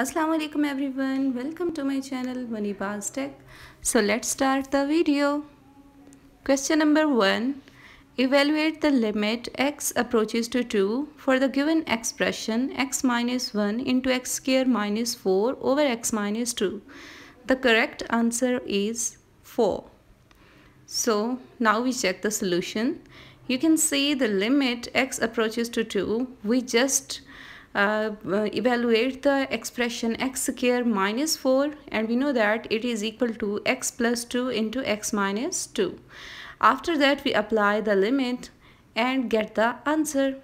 Assalamu alaikum everyone, welcome to my channel Muneeba's Tech. So let's start the video. Question number 1. Evaluate the limit x approaches to 2 for the given expression x minus 1 into x square minus 4 over x minus 2. The correct answer is 4. So now we check the solution. You can see the limit x approaches to 2. We just evaluate the expression x square minus 4, and we know that it is equal to x plus 2 into x minus 2. After that, we apply the limit and get the answer.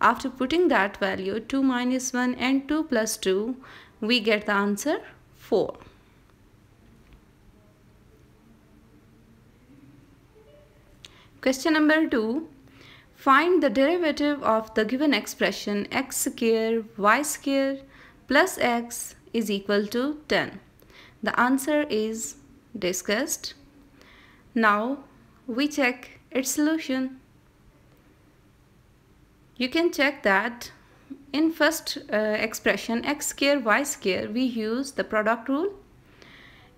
After putting that value 2 minus 1 and 2 plus 2, we get the answer 4. Question number 2. Find the derivative of the given expression x square y square plus x is equal to 10. The answer is discussed. Now we check its solution. You can check that in first expression x square y square we use the product rule,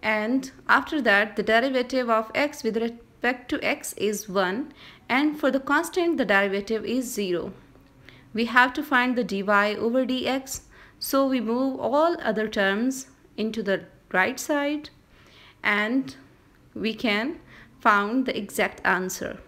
and after that the derivative of x with respect to x is 1, and for the constant the derivative is 0. We have to find the dy over dx, so we move all other terms into the right side and we can find the exact answer.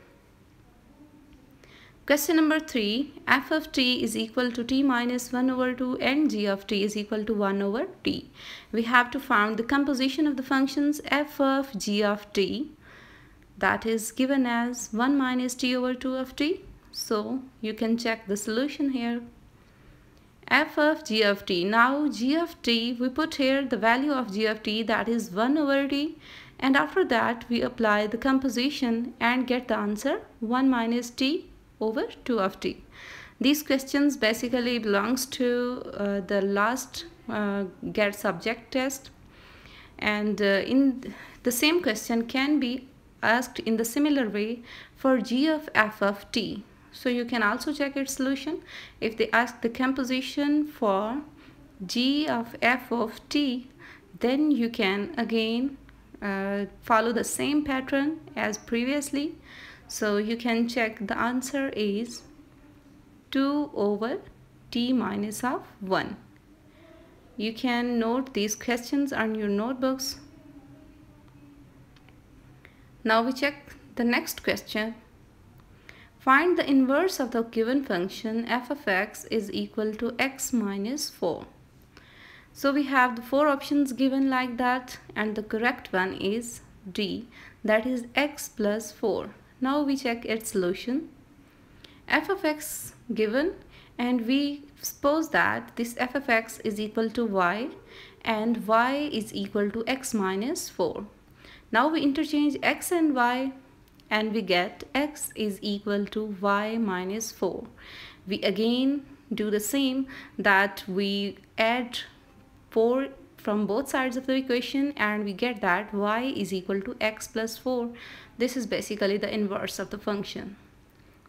Question number 3. F of t is equal to t minus 1 over 2 and g of t is equal to 1 over t. We have to find the composition of the functions f of g of t. That is given as 1 minus t over 2 of t. So you can check the solution here. F of g of t. Now g of t, we put here the value of g of t, that is 1 over t. And after that we apply the composition and get the answer 1 minus t over 2 of t. These questions basically belongs to the last GAT subject test. And in the same question can be asked in the similar way for g of f of t. So you can also check its solution. If they ask the composition for g of f of t, then you can again follow the same pattern as previously. So you can check the answer is 2 over t minus of 1. You can note these questions on your notebooks. Now we check the next question. Find the inverse of the given function f of x is equal to x minus 4. So we have the 4 options given like that, and the correct one is D, that is x plus 4. Now we check its solution. F of x given, and we suppose that this f of x is equal to y and y is equal to x minus 4. Now we interchange x and y and we get x is equal to y minus 4. We again do the same, that we add 4 from both sides of the equation and we get that y is equal to x plus 4. This is basically the inverse of the function.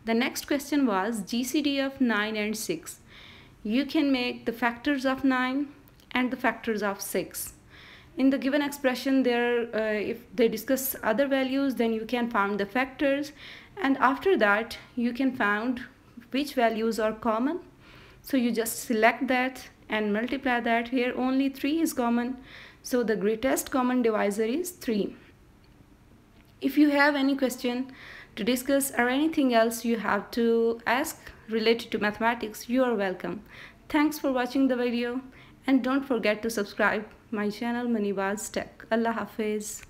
The next question was GCD of 9 and 6. You can make the factors of 9 and the factors of 6. In the given expression there, if they discuss other values, then you can find the factors, and after that you can find which values are common. So you just select that and multiply that. Here only 3 is common, so the greatest common divisor is 3. If you have any question to discuss or anything else you have to ask related to mathematics, you are welcome. Thanks for watching the video, and don't forget to subscribe my channel Muneeba's Tech. Allah Hafiz.